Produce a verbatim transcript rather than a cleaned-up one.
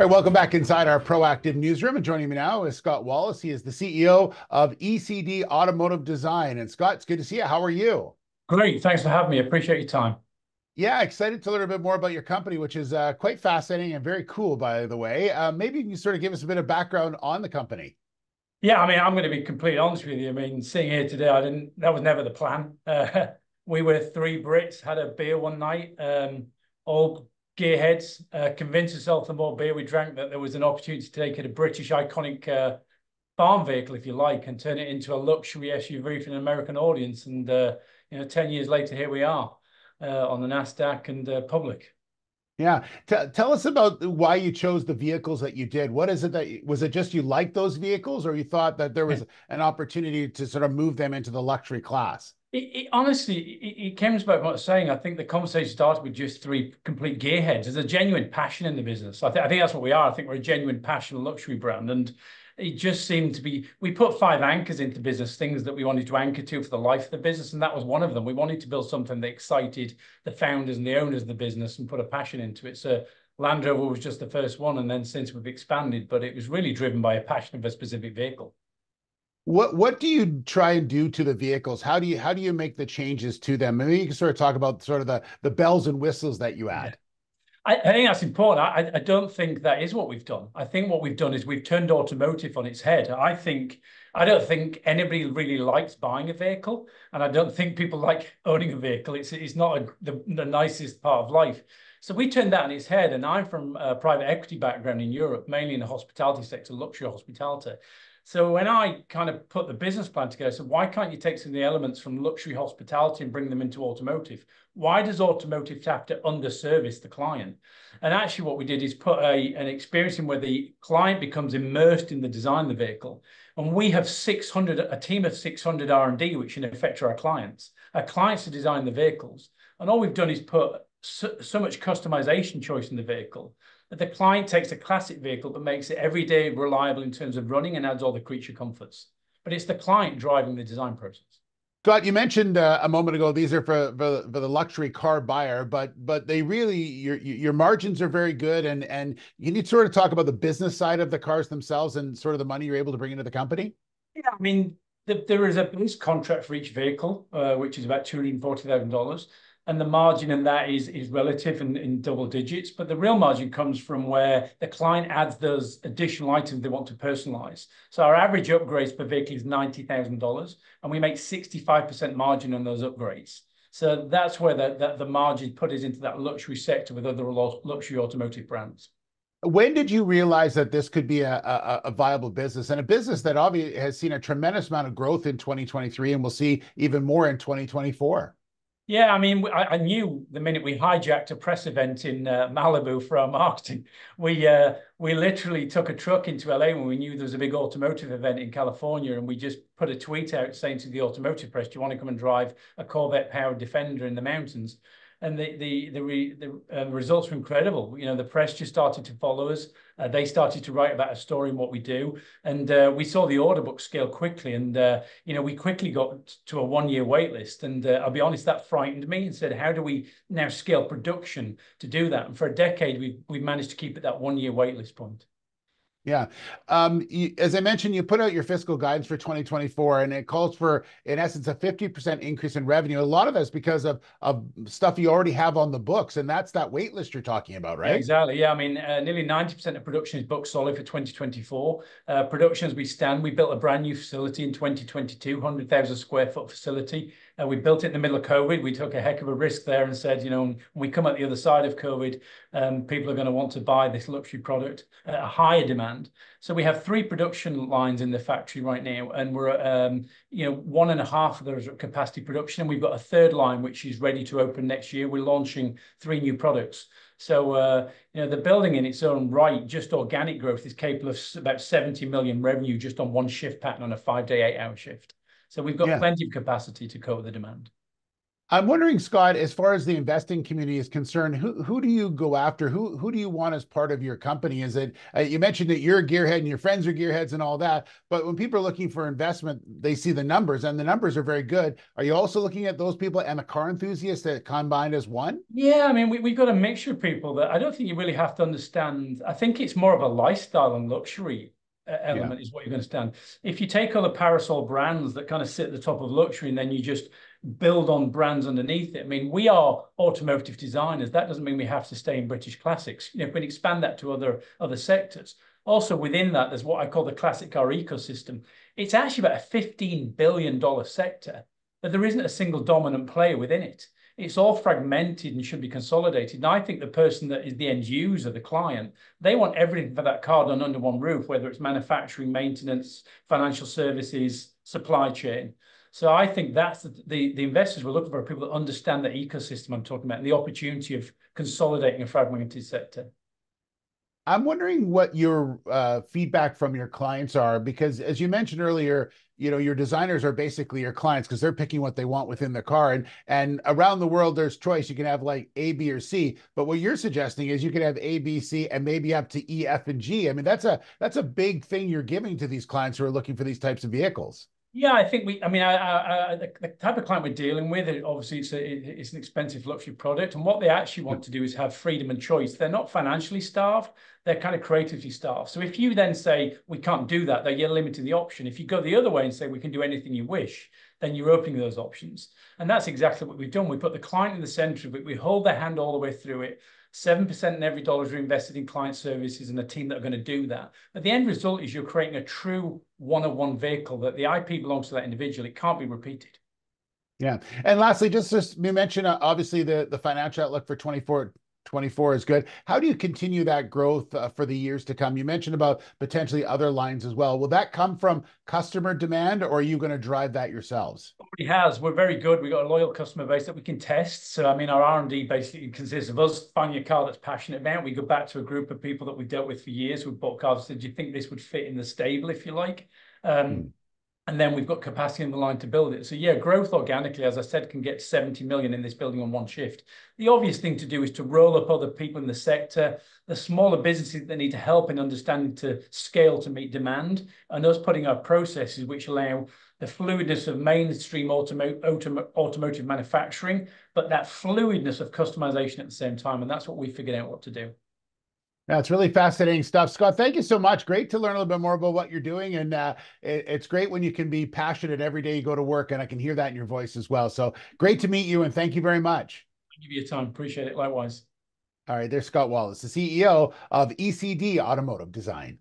All right, welcome back inside our Proactive Newsroom. And joining me now is Scott Wallace. He is the C E O of E C D Automotive Design. And Scott, it's good to see you. How are you? Great. Thanks for having me. I appreciate your time. Yeah, excited to learn a bit more about your company, which is uh, quite fascinating and very cool, by the way. Uh, maybe you can sort of give us a bit of background on the company. Yeah, I mean, I'm going to be completely honest with you. I mean, seeing here today, I didn't. That was never the plan. Uh, we were three Brits, had a beer one night, um, all gearheads, uh, convinced ourselves the more beer we drank that there was an opportunity to take a British iconic uh, farm vehicle, if you like, and turn it into a luxury S U V for an American audience. And, uh, you know, ten years later, here we are uh, on the NASDAQ and uh, public. Yeah. T tell us about why you chose the vehicles that you did. What is it that, was it just you liked those vehicles, or you thought that there was an opportunity to sort of move them into the luxury class? It, it, honestly, it, it came about what I was saying. I think the conversation started with just three complete gearheads. There's a genuine passion in the business. I, th I think that's what we are. I think we're a genuine passion luxury brand. And it just seemed to be, we put five anchors into business, things that we wanted to anchor to for the life of the business. And that was one of them. We wanted to build something that excited the founders and the owners of the business and put a passion into it. So Land Rover was just the first one. And then since we've expanded, but it was really driven by a passion for a specific vehicle. What what do you try and do to the vehicles? How do you how do you make the changes to them? Maybe you can sort of talk about sort of the, the bells and whistles that you add. I, I think that's important. I, I don't think that is what we've done. I think what we've done is we've turned automotive on its head. I think I don't think anybody really likes buying a vehicle, and I don't think people like owning a vehicle. It's it's not a, the, the nicest part of life. So we turned that on its head. And I'm from a private equity background in Europe, mainly in the hospitality sector, luxury hospitality. So when I kind of put the business plan together, I said, why can't you take some of the elements from luxury hospitality and bring them into automotive? Why does automotive have to underservice the client? And actually what we did is put a, an experience in where the client becomes immersed in the design of the vehicle. And we have six hundred, a team of six hundred R and D, which in effect are our clients. Our clients to design the vehicles. And all we've done is put so, so much customization choice in the vehicle. The client takes a classic vehicle, but makes it everyday reliable in terms of running and adds all the creature comforts. But it's the client driving the design process. Scott, you mentioned uh, a moment ago, these are for, for, for the luxury car buyer, but but they really, your your margins are very good. And, and you need to sort of talk about the business side of the cars themselves and sort of the money you're able to bring into the company. Yeah, I mean, the, there is a base contract for each vehicle, uh, which is about two hundred forty thousand dollars. And the margin in that is, is relative in, in double digits. But the real margin comes from where the client adds those additional items they want to personalize. So our average upgrades per vehicle is ninety thousand dollars, and we make sixty-five percent margin on those upgrades. So that's where the, the, the margin put us into that luxury sector with other luxury automotive brands. When did you realize that this could be a, a, a viable business, and a business that obviously has seen a tremendous amount of growth in twenty twenty-three and will see even more in twenty twenty-four? Yeah, I mean, I, I knew the minute we hijacked a press event in uh, Malibu for our marketing, we uh, we literally took a truck into L A when we knew there was a big automotive event in California, and we just put a tweet out saying to the automotive press, do you want to come and drive a Corvette-powered Defender in the mountains? And the the the, re, the uh, results were incredible. You know, the press just started to follow us. Uh, they started to write about a story and what we do. And uh, we saw the order book scale quickly. And, uh, you know, we quickly got to a one-year wait list. And uh, I'll be honest, that frightened me and said, how do we now scale production to do that? And for a decade, we've, we've managed to keep it that one-year wait list point. Yeah. Um, you, as I mentioned, you put out your fiscal guidance for twenty twenty-four, and it calls for, in essence, a fifty percent increase in revenue. A lot of that's because of, of stuff you already have on the books, and that's that wait list you're talking about, right? Yeah, exactly. Yeah, I mean, uh, nearly ninety percent of production is booked solid for twenty twenty-four. Uh, production as we stand, we built a brand new facility in twenty twenty-two, one hundred thousand square foot facility. Uh, we built it in the middle of COVID. We took a heck of a risk there and said, you know, when we come at the other side of COVID, um, people are going to want to buy this luxury product at a higher demand. So we have three production lines in the factory right now, and we're, um, you know, one and a half of those are capacity production. And we've got a third line, which is ready to open next year. We're launching three new products. So, uh, you know, the building in its own right, just organic growth, is capable of about seventy million revenue just on one shift pattern on a five day, eight hour shift. So we've got yeah. plenty of capacity to cover the demand. I'm wondering, Scott, as far as the investing community is concerned, who who do you go after? Who who do you want as part of your company? Is it uh, you mentioned that you're a gearhead and your friends are gearheads and all that, but when people are looking for investment, they see the numbers and the numbers are very good. Are you also looking at those people and the car enthusiasts that combined as one? Yeah, I mean, we, we've got a mixture of people that I don't think you really have to understand. I think it's more of a lifestyle and luxury element yeah. is what you're going to stand. If you take all the parasol brands that kind of sit at the top of luxury and then you just build on brands underneath it. I mean, we are automotive designers. That doesn't mean we have to stay in British classics. You know, we can expand that to other, other sectors. Also within that, there's what I call the classic car ecosystem. It's actually about a fifteen billion dollar sector, but there isn't a single dominant player within it. It's all fragmented and should be consolidated. And I think the person that is the end user, the client, they want everything for that car done under one roof, whether it's manufacturing, maintenance, financial services, supply chain. So I think that's the, the, the investors we're looking for are people that understand the ecosystem I'm talking about and the opportunity of consolidating a fragmented sector. I'm wondering what your uh, feedback from your clients are, because as you mentioned earlier, you know, your designers are basically your clients because they're picking what they want within the car. And, and around the world, there's choice. You can have like A, B, or C. But what you're suggesting is you can have A, B, C, and maybe up to E, F, and G. I mean, that's a, that's a big thing you're giving to these clients who are looking for these types of vehicles. Yeah, I think we, I mean, I, I, I, the type of client we're dealing with, obviously it's, a, it's an expensive luxury product. And what they actually want to do is have freedom and choice. They're not financially starved. They're kind of creatively starved. So if you then say, we can't do that, then you're limiting the option. If you go the other way and say, we can do anything you wish, then you're opening those options. And that's exactly what we've done. We put the client in the center of it. We hold their hand all the way through it. seven percent in every dollar is reinvested in client services and a team that are going to do that. But the end result is you're creating a true one-on-one vehicle that the I P belongs to that individual. It can't be repeated. Yeah. And lastly, just as you mentioned, uh, obviously the, the financial outlook for twenty-four is good. How do you continue that growth uh, for the years to come? You mentioned about potentially other lines as well. Will that come from customer demand, or are you going to drive that yourselves? It has. We're very good. We've got a loyal customer base that we can test. So, I mean, our R and D basically consists of us finding a car that's passionate about. We go back to a group of people that we've dealt with for years. We've bought cars. So do you think this would fit in the stable, if you like? Um, hmm. And then we've got capacity in the line to build it. So yeah, growth organically, as I said, can get seventy million in this building on one shift. The obvious thing to do is to roll up other people in the sector, the smaller businesses that need to help in understanding to scale to meet demand, and us putting our processes which allow the fluidness of mainstream automo autom automotive manufacturing, but that fluidness of customization at the same time. And that's what we figured out what to do. That's really fascinating stuff. Scott, thank you so much. Great to learn a little bit more about what you're doing. And uh, it, it's great when you can be passionate every day you go to work, and I can hear that in your voice as well. So great to meet you, and thank you very much. Thank you for your time. Appreciate it. Likewise. All right, there's Scott Wallace, the C E O of E C D Automotive Design.